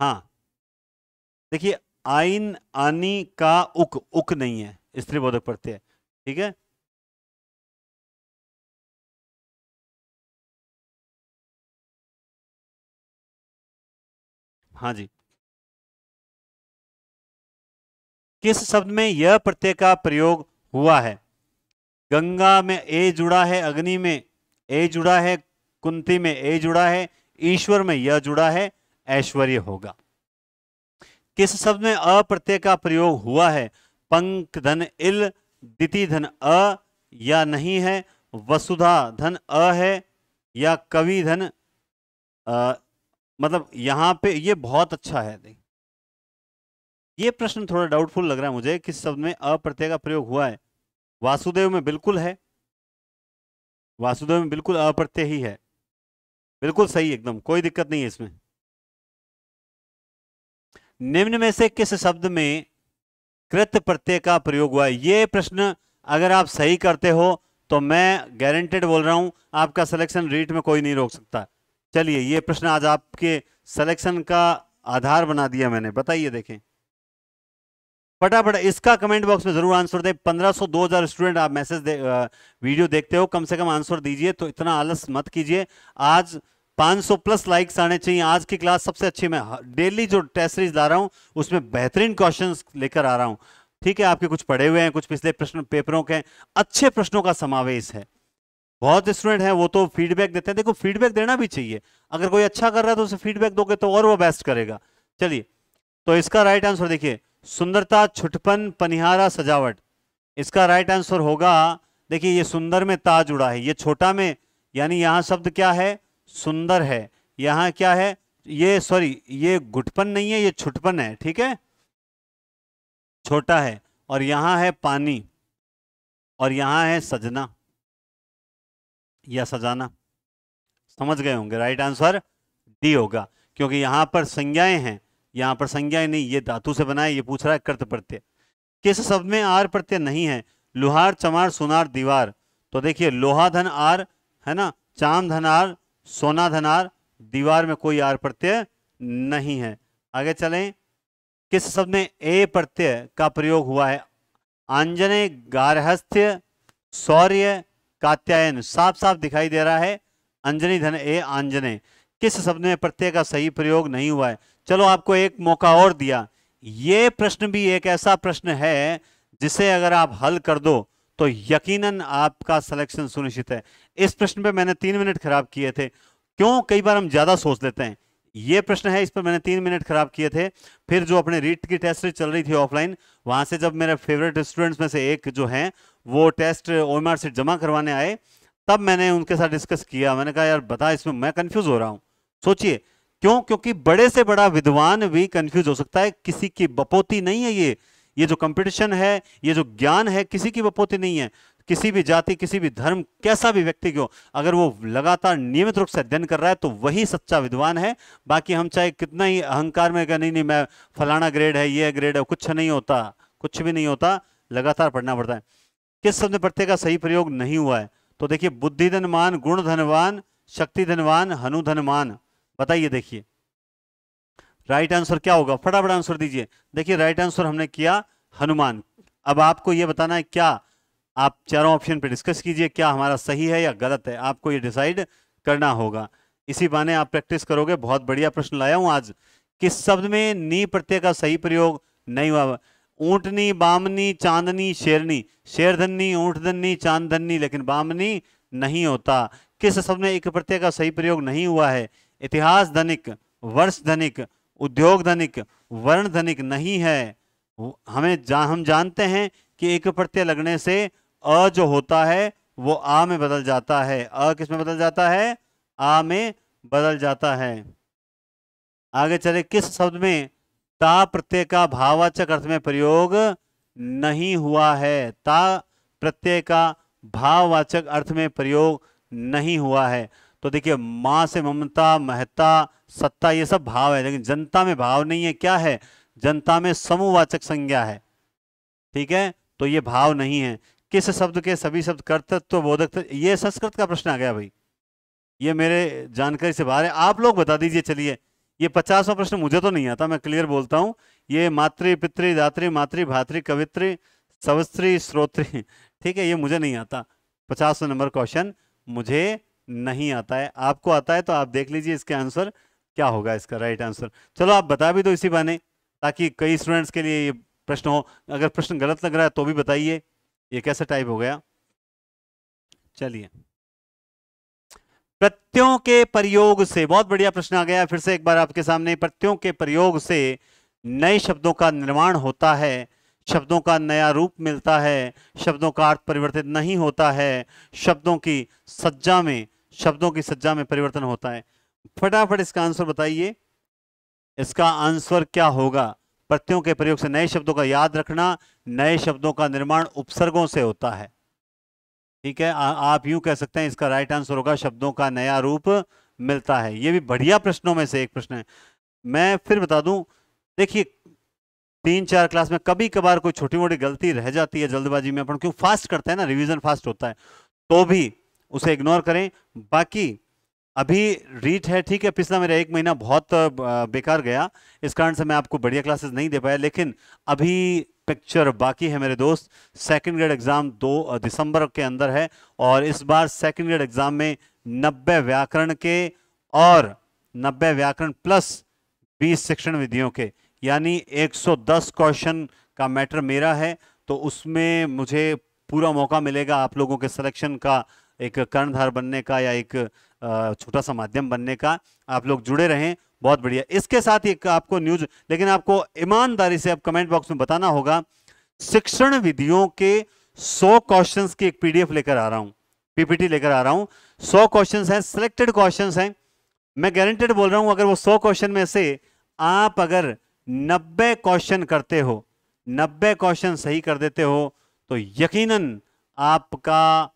हाँ देखिए, आइन आनी का उक उक नहीं है स्त्रीबोधक प्रत्यय। ठीक है, हाँ जी। किस शब्द में यह प्रत्यय का प्रयोग हुआ है? गंगा में ए जुड़ा है, अग्नि में ए जुड़ा है, कुंती में ए जुड़ा है, ईश्वर में यह जुड़ा है, ऐश्वर्य होगा। किस शब्द में अ प्रत्यय का प्रयोग हुआ है? पंक धन इल, दिति धन अ या नहीं है, वसुधा धन अ है, या कवि धन अ। मतलब यहां पे ये बहुत अच्छा है। देख ये प्रश्न थोड़ा डाउटफुल लग रहा है मुझे, किस शब्द में अ प्रत्यय का प्रयोग हुआ है? वासुदेव में बिल्कुल है, वासुदेव में बिल्कुल अ प्रत्यय ही है, बिल्कुल सही एकदम, कोई दिक्कत नहीं है इसमें। निम्न में से किस शब्द में कृत प्रत्यय का प्रयोग हुआ है? ये प्रश्न अगर आप सही करते हो तो मैं गारंटेड बोल रहा हूं आपका सिलेक्शन रीट में कोई नहीं रोक सकता। चलिए, ये प्रश्न आज आपके सिलेक्शन का आधार बना दिया मैंने। बताइए, देखें फटाफट, इसका कमेंट बॉक्स में जरूर आंसर दे। पंद्रह सौ दो हज़ार स्टूडेंट आप मैसेज दे, वीडियो देखते हो, कम से कम आंसर दीजिए, तो इतना आलस मत कीजिए। आज पाँच सौ प्लस लाइक्स आने चाहिए। आज की क्लास सबसे अच्छी, मैं डेली जो टेस्ट सीरीज ला रहा हूँ उसमें बेहतरीन क्वेश्चन लेकर आ रहा हूँ। ठीक है, आपके कुछ पढ़े हुए हैं, कुछ पिछले प्रश्न पेपरों के, अच्छे प्रश्नों का समावेश है। बहुत स्टूडेंट हैं वो तो फीडबैक देते हैं, देखो फीडबैक देना भी चाहिए, अगर कोई अच्छा कर रहा है तो उसे फीडबैक दोगे तो और वो बेस्ट करेगा। चलिए, तो इसका राइट आंसर देखिए, सुंदरता छुटपन पनिहारा सजावट, इसका राइट आंसर होगा। देखिए ये सुंदर में ता जुड़ा है, ये छोटा में, यानी यहाँ शब्द क्या है, सुंदर है, यहाँ क्या है, ये सॉरी ये घुटपन नहीं है, ये छुटपन है। ठीक है, छोटा है, और यहाँ है पानी, और यहाँ है सजना या सजाना। समझ गए होंगे, राइट आंसर डी होगा, क्योंकि यहां पर संज्ञाएं हैं, यहां पर संज्ञाएं नहीं, ये धातु से बना है, ये पूछ रहा है कृत प्रत्यय। किस शब्द में आर प्रत्यय नहीं है? लोहार चमार सोनार दीवार। तो देखिए लोहा धन आर है ना, चाम धन आर, सोना धन आर, दीवार में कोई आर प्रत्यय नहीं है। आगे चलें, किस शब्द में ए प्रत्यय का प्रयोग हुआ है? आंजने गारहस्थ्य शौर्य कात्यायन, साफ साफ दिखाई दे रहा है अंजनी धन ए आंजने। किस शब्द में प्रत्यय का सही प्रयोग नहीं हुआ है? चलो आपको एक मौका और दिया। ये प्रश्न भी एक ऐसा प्रश्न है जिसे अगर आप हल कर दो तो यकीनन आपका सिलेक्शन सुनिश्चित है। इस प्रश्न पे मैंने तीन मिनट खराब किए थे, क्यों? कई बार हम ज्यादा सोच लेते हैं। ये प्रश्न है, इस पर मैंने तीन मिनट खराब किए थे। फिर जो अपने रीट की टेस्ट चल रही थी ऑफलाइन, वहां से जब मेरे फेवरेट स्टूडेंट्स में से एक जो हैं वो टेस्ट ओएमआर सीट जमा करवाने आए, तब मैंने उनके साथ डिस्कस किया। मैंने कहा यार बता, इसमें मैं कंफ्यूज हो रहा हूँ। सोचिए क्यों, क्योंकि बड़े से बड़ा विद्वान भी कंफ्यूज हो सकता है, किसी की बपोती नहीं है। ये ये जो कंपटीशन है, ये जो ज्ञान है, किसी की बपोती नहीं है। किसी भी जाति, किसी भी धर्म, कैसा भी व्यक्ति क्यों, अगर वो लगातार नियमित रूप से अध्ययन कर रहा है तो वही सच्चा विद्वान है। बाकी हम चाहे कितना ही अहंकार में कह नहीं नहीं मैं फलाना ग्रेड है, ये ग्रेड है, कुछ नहीं होता, कुछ भी नहीं होता, लगातार पढ़ना पड़ता है। किस शब्द प्रत्यय का सही प्रयोग नहीं हुआ है? तो देखिए बुद्धि धनमान, गुण धनवान, शक्ति धनवान, हनु धनमान। बताइए, देखिए राइट आंसर क्या होगा, फटाफट आंसर दीजिए। देखिए राइट आंसर हमने किया हनुमान। अब आपको यह बताना है, क्या आप चारों ऑप्शन पर डिस्कस कीजिए, क्या हमारा सही है या गलत है, आपको ये डिसाइड करना होगा। इसी बहाने आप प्रैक्टिस करोगे। बहुत बढ़िया प्रश्न लाया हूं आज। किस शब्द में नी प्रत्यय का सही प्रयोग नहीं हुआ? ऊंटनी बामनी चांदनी शेरनी, शेरधनी ऊंटधनी चांदनी लेकिन बामनी नहीं होता। किस शब्द में एक प्रत्यय का सही प्रयोग नहीं हुआ है? इतिहास धनिक, वर्ष धनिक, उद्योग धनिक, वर्ण धनिक नहीं है। हमें जा, हम जानते हैं कि एक प्रत्यय लगने से अ जो होता है वो आ में बदल जाता है। अ किस में बदल जाता है? आ में बदल जाता है। आगे चले, किस शब्द में ता प्रत्यय का भाववाचक अर्थ में प्रयोग नहीं हुआ है? ता प्रत्यय का भाववाचक अर्थ में प्रयोग नहीं हुआ है। तो देखिए, माँ से ममता, महता, सत्ता, ये सब भाव है, लेकिन जनता में भाव नहीं है। क्या है? जनता में समूहवाचक संज्ञा है, ठीक है, तो ये भाव नहीं है। किस शब्द के सभी शब्द कर्तृत्व बोधक? ये संस्कृत का प्रश्न आ गया भाई, ये मेरे जानकारी से बाहर है, आप लोग बता दीजिए। चलिए, ये पचासवां प्रश्न मुझे तो नहीं आता, मैं क्लियर बोलता हूँ। ये मातृ पितृ दात्री मातृ भातृ कवित्री सवस्त्री श्रोत्री, ठीक है, ये मुझे नहीं आता। पचासवां नंबर क्वेश्चन मुझे नहीं आता है, आपको आता है तो आप देख लीजिए इसके आंसर क्या होगा, इसका राइट आंसर। चलो आप बता भी दो इसी बहाने, ताकि कई स्टूडेंट्स के लिए ये प्रश्न हो। अगर प्रश्न गलत लग रहा है तो भी बताइए, ये कैसा टाइप हो गया। चलिए, प्रत्ययों के प्रयोग से, बहुत बढ़िया प्रश्न आ गया फिर से एक बार आपके सामने। प्रत्ययों के प्रयोग से नए शब्दों का निर्माण होता है, शब्दों का नया रूप मिलता है, शब्दों का अर्थ परिवर्तित नहीं होता है, शब्दों की सज्जा में शब्दों की सज्जा में परिवर्तन होता है। फटाफट इसका आंसर बताइए, इसका आंसर क्या होगा? प्रत्ययों के प्रयोग से नए शब्दों का याद रखना, नए शब्दों का निर्माण उपसर्गों से होता है, ठीक है, आ, आप यूं कह सकते हैं। इसका राइट आंसर होगा शब्दों का नया रूप मिलता है। ये भी बढ़िया प्रश्नों में से एक प्रश्न है। मैं फिर बता दूं, देखिए तीन चार क्लास में कभी कभार कोई छोटी मोटी गलती रह जाती है जल्दबाजी में, अपन क्यों फास्ट करते हैं ना, रिवीजन फास्ट होता है, तो भी उसे इग्नोर करें। बाकी अभी रीट है, ठीक है, पिछला मेरा एक महीना बहुत बेकार गया, इस कारण से मैं आपको बढ़िया क्लासेस नहीं दे पाया, लेकिन अभी पिक्चर बाकी है मेरे दोस्त। सेकंड ग्रेड एग्जाम दो दिसंबर के अंदर है, और इस बार सेकंड ग्रेड एग्जाम में नब्बे व्याकरण के और नब्बे व्याकरण प्लस बीस शिक्षण विधियों के, यानी एक सौ दस क्वेश्चन का मैटर मेरा है, तो उसमें मुझे पूरा मौका मिलेगा आप लोगों के सिलेक्शन का, एक कर्णधार बनने का या एक छोटा सा माध्यम बनने का। आप लोग जुड़े रहें, बहुत बढ़िया। इसके साथ ही आपको न्यूज, लेकिन आपको ईमानदारी से आप कमेंट बॉक्स में बताना होगा, शिक्षण विधियों के सौ क्वेश्चंस की एक पीडीएफ लेकर आ रहा हूँ, पीपीटी लेकर आ रहा हूँ। सौ क्वेश्चंस हैं, सिलेक्टेड क्वेश्चंस हैं, मैं गारंटेड बोल रहा हूँ। अगर वो सौ क्वेश्चन में से आप अगर नब्बे क्वेश्चन करते हो, नब्बे क्वेश्चन सही कर देते हो, तो यकीनन आपका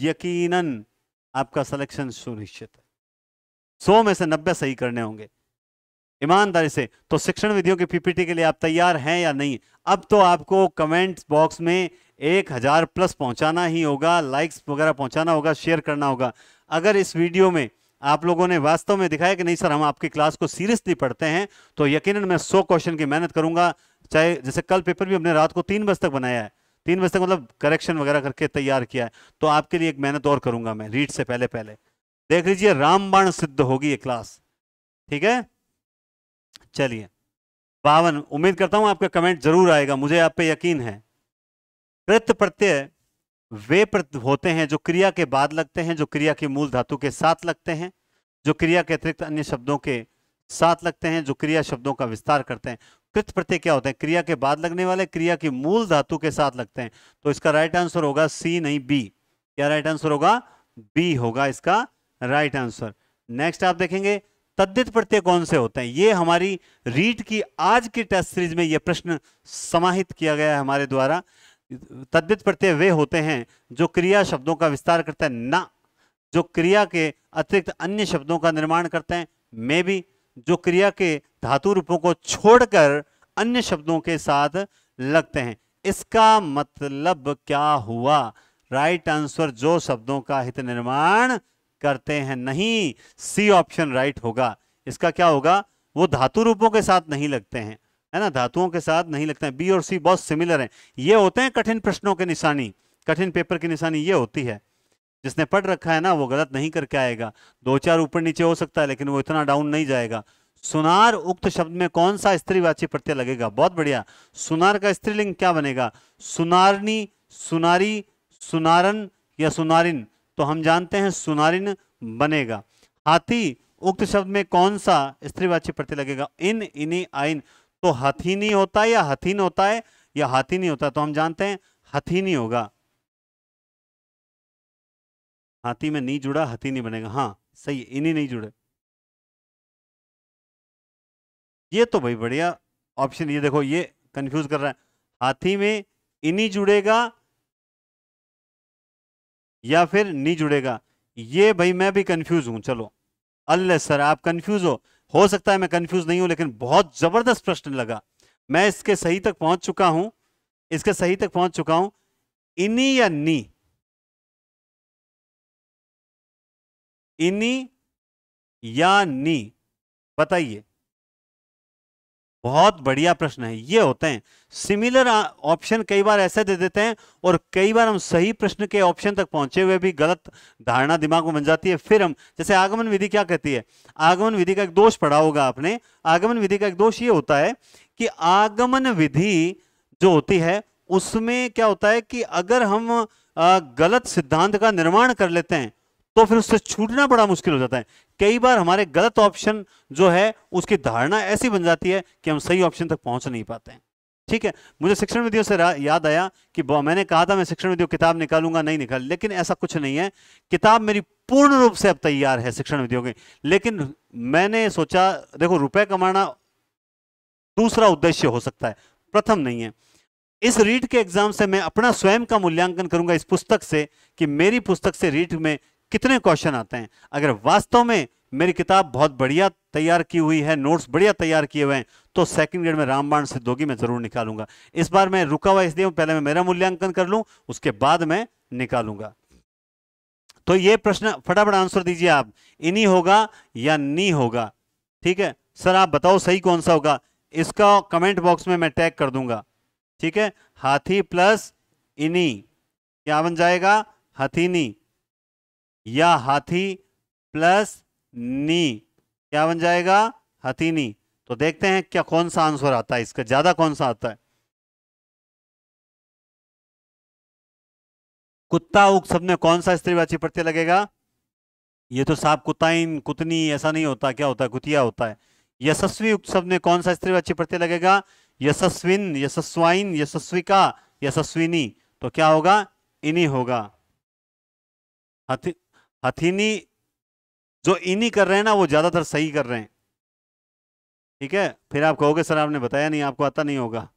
यकीनन आपका सिलेक्शन सुनिश्चित है। सौ में से नब्बे सही करने होंगे ईमानदारी से। तो शिक्षण विधियों की पीपीटी के लिए आप तैयार हैं या नहीं? अब तो आपको कमेंट बॉक्स में एक हजार प्लस पहुंचाना ही होगा, लाइक्स वगैरह पहुंचाना होगा, शेयर करना होगा। अगर इस वीडियो में आप लोगों ने वास्तव में दिखाया कि नहीं सर हम आपकी क्लास को सीरियसली पढ़ते हैं, तो यकीनन मैं सौ क्वेश्चन की मेहनत करूंगा। चाहे जैसे कल पेपर भी हमने रात को तीन बजे तक बनाया है, तीन बजे तक मतलब करेक्शन वगैरह करके तैयार किया है, तो आपके लिए एक मेहनत और करूंगा मैं रीड से पहले पहले। देख लीजिए, रामबाण सिद्ध होगी ये क्लास, ठीक है। चलिए, बावन, उम्मीद करता हूं आपका कमेंट जरूर आएगा, मुझे आप पे यकीन है। कृत प्रत्यय वे प्रत्यय होते हैं जो क्रिया के बाद लगते हैं, जो क्रिया की मूल धातु के साथ लगते हैं, जो क्रिया के अतिरिक्त अन्य शब्दों के साथ लगते हैं, जो क्रिया शब्दों का विस्तार करते हैं। कृत प्रत्यय क्या होते हैं? क्रिया के बाद लगने वाले, क्रिया की मूल धातु के साथ लगते हैं। तो इसका राइट आंसर होगा सी नहीं बी। क्या राइट आंसर होगा? बी होगा इसका राइट आंसर। नेक्स्ट आप देखेंगे तद्धित प्रत्यय कौन से होते हैं। ये हमारी रीट की आज की टेस्ट सीरीज में यह प्रश्न समाहित किया गया है हमारे द्वारा। तद्धित प्रत्यय वे होते हैं जो क्रिया शब्दों का विस्तार करते हैं, ना, जो क्रिया के अतिरिक्त अन्य शब्दों का निर्माण करते हैं, मे भी, जो क्रिया के धातु रूपों को छोड़कर अन्य शब्दों के साथ लगते हैं। इसका मतलब क्या हुआ? राइट आंसर जो शब्दों का हित निर्माण करते हैं नहीं, सी ऑप्शन राइट होगा। इसका क्या होगा? वो धातु रूपों के साथ नहीं लगते हैं, है ना, धातुओं के साथ नहीं लगता है। बी और सी बहुत सिमिलर हैं। ये होते हैं कठिन प्रश्नों के निशानी, कठिन पेपर की निशानी ये होती है। जिसने पढ़ रखा है ना वो गलत नहीं करके आएगा, दो चार ऊपर नीचे हो सकता है लेकिन वो इतना डाउन नहीं जाएगा। सुनार उक्त शब्द में कौन सा स्त्रीवाची प्रत्यय लगेगा? बहुत बढ़िया। सुनार का स्त्रीलिंग क्या बनेगा? सुनारनी, सुनारी, सुनारन या सुनारिन, तो हम जानते हैं सुनारिन बनेगा। हाथी उक्त शब्द में कौन सा स्त्रीवाची प्रत्यय लगेगा? इन, इनी, आइन, तो हथीनी होता है या हथीन होता है या हाथी नहीं होता, तो हम जानते हैं हथीनी होगा। हाथी में नहीं जुड़ा, हाथी नहीं बनेगा। हाँ सही, इन्हीं नहीं जुड़े। ये तो भाई बढ़िया ऑप्शन, ये देखो ये कंफ्यूज कर रहा है। हाथी में इन्हीं जुड़ेगा या फिर नहीं जुड़ेगा, ये भाई मैं भी कंफ्यूज हूं। चलो अल्ले सर आप कंफ्यूज हो हो सकता है मैं कंफ्यूज नहीं हूं, लेकिन बहुत जबरदस्त प्रश्न लगा। मैं इसके सही तक पहुंच चुका हूं, इसके सही तक पहुंच चुका हूं। इन्हीं या नी, इन्हीं या नी, बताइए। बहुत बढ़िया प्रश्न है, ये होते हैं सिमिलर ऑप्शन। कई बार ऐसे दे देते हैं और कई बार हम सही प्रश्न के ऑप्शन तक पहुंचे हुए भी गलत धारणा दिमाग में बन जाती है। फिर हम जैसे आगमन विधि क्या कहती है, आगमन विधि का एक दोष पढ़ा होगा आपने। आगमन विधि का एक दोष ये होता है कि आगमन विधि जो होती है उसमें क्या होता है कि अगर हम गलत सिद्धांत का निर्माण कर लेते हैं तो फिर उससे छूटना बड़ा मुश्किल हो जाता है। कई बार हमारे गलत ऑप्शन जो है उसकी धारणा ऐसी बन जाती है कि हम सही ऑप्शन तक पहुंच नहीं पाते हैं। ठीक है, मुझे शिक्षण विधियों से याद आया कि मैंने कहा था मैं शिक्षण विधियों किताब निकालूंगा, नहीं निकाल, लेकिन ऐसा कुछ नहीं है। किताब मेरी पूर्ण रूप से अब तैयार है शिक्षण विधियों की, लेकिन मैंने सोचा देखो रुपए कमाना दूसरा उद्देश्य हो सकता है, प्रथम नहीं है। इस रीट के एग्जाम से मैं अपना स्वयं का मूल्यांकन करूंगा इस पुस्तक से कि मेरी पुस्तक से रीट में कितने क्वेश्चन आते हैं। अगर वास्तव में मेरी किताब बहुत बढ़िया तैयार की हुई है, नोट्स बढ़िया तैयार किए हुए हैं, तो सेकंड ग्रेड में रामबाण सिद्ध होगी मैं जरूर निकालूंगा। इस बार मैं रुका हुआ इसलिए पहले मैं मेरा मूल्यांकन कर लूं, उसके बाद मैं निकालूंगा। तो ये प्रश्न फटाफट आंसर दीजिए आप, इन्हीं होगा या नी होगा। ठीक है सर आप बताओ सही कौन सा होगा, इसका कमेंट बॉक्स में मैं टैग कर दूंगा। ठीक है, हाथी प्लस इन्हीं क्या बन जाएगा? हथीनी, या हाथी प्लस नी क्या बन जाएगा? हथीनी। तो देखते हैं क्या कौन सा आंसर आता है, इसका ज्यादा कौन सा आता है। कुत्ता उक्त शब्द में कौन सा स्त्रीवाची प्रत्यय लगेगा? ये तो साहब कुताइन, कुतनी ऐसा नहीं होता, क्या होता है? कुतिया होता है। यशस्वी उक्त शब्द में कौन सा स्त्रीवाची प्रत्यय लगेगा? यशस्विन, यशस्वाइन, यशस्विका, यशस्विनी, तो क्या होगा? इन्हीं होगा। हथी हथीनी जो इन्हीं कर रहे हैं ना वो ज्यादातर सही कर रहे हैं। ठीक है, फिर आप कहोगे सर आपने बताया नहीं, आपको आता नहीं होगा।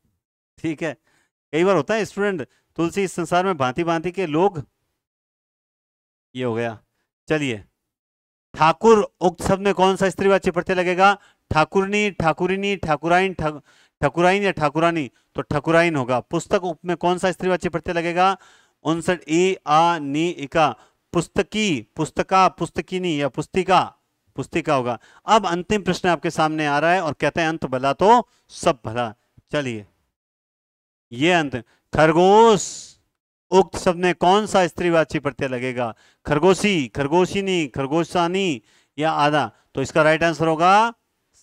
ठीक है, कई बार होता है स्टूडेंट, तुलसी इस संसार में भांति भांति के लोग, ये हो गया। चलिए, ठाकुर उक्त शब्द में कौन सा स्त्रीवाची प्रत्यय लगेगा? ठाकुरनी, ठाकुरिनी, ठाकुराइन, ठकुराइन या ठाकुरानी, तो ठकुराइन होगा। पुस्तक उप में कौन सा स्त्रीवाची प्रत्यय लगेगा? उनसठ ई आ नी इका, पुस्तकी, पुस्तका, पुस्तकीनी या पुस्तिका, पुस्तिका होगा। अब अंतिम प्रश्न आपके सामने आ रहा है और कहते हैं अंत भला तो सब भला। चलिए, ये अंत। खरगोश उक्त शब्द में कौन सा स्त्रीवाची प्रत्यय लगेगा? खरगोशी, खरगोशिनी, खरगोशानी या आधा, तो इसका राइट आंसर होगा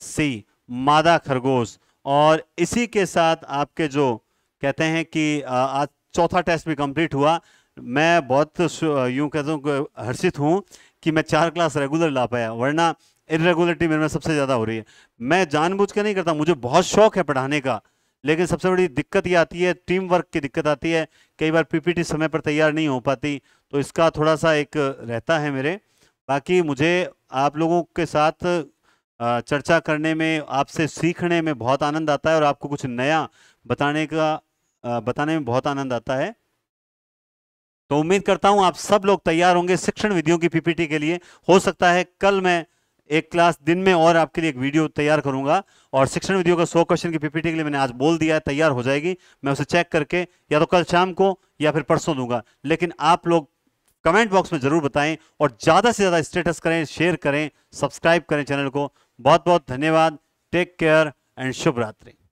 सी, मादा खरगोश। और इसी के साथ आपके जो कहते हैं कि आज चौथा टेस्ट भी कंप्लीट हुआ। मैं बहुत यूं कहता हूँ हर्षित हूँ कि मैं चार क्लास रेगुलर ला पाया, वरना इरेगुलरिटी मेरे में सबसे ज़्यादा हो रही है। मैं जानबूझ के नहीं करता, मुझे बहुत शौक है पढ़ाने का, लेकिन सबसे बड़ी दिक्कत ये आती है, टीम वर्क की दिक्कत आती है। कई बार पीपीटी समय पर तैयार नहीं हो पाती, तो इसका थोड़ा सा एक रहता है मेरे। बाकी मुझे आप लोगों के साथ चर्चा करने में, आपसे सीखने में बहुत आनंद आता है और आपको कुछ नया बताने का बताने में बहुत आनंद आता है। तो उम्मीद करता हूं आप सब लोग तैयार होंगे शिक्षण विधियों की पीपीटी के लिए। हो सकता है कल मैं एक क्लास दिन में और आपके लिए एक वीडियो तैयार करूंगा, और शिक्षण विधियों का सौ क्वेश्चन की पीपीटी के लिए मैंने आज बोल दिया है, तैयार हो जाएगी। मैं उसे चेक करके या तो कल शाम को या फिर परसों दूंगा। लेकिन आप लोग कमेंट बॉक्स में जरूर बताएं और ज़्यादा से ज़्यादा स्टेटस करें, शेयर करें, सब्सक्राइब करें चैनल को। बहुत बहुत धन्यवाद, टेक केयर एंड शुभ रात्रि।